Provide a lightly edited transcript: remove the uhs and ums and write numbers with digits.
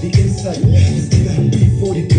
the inside. It's bigger before you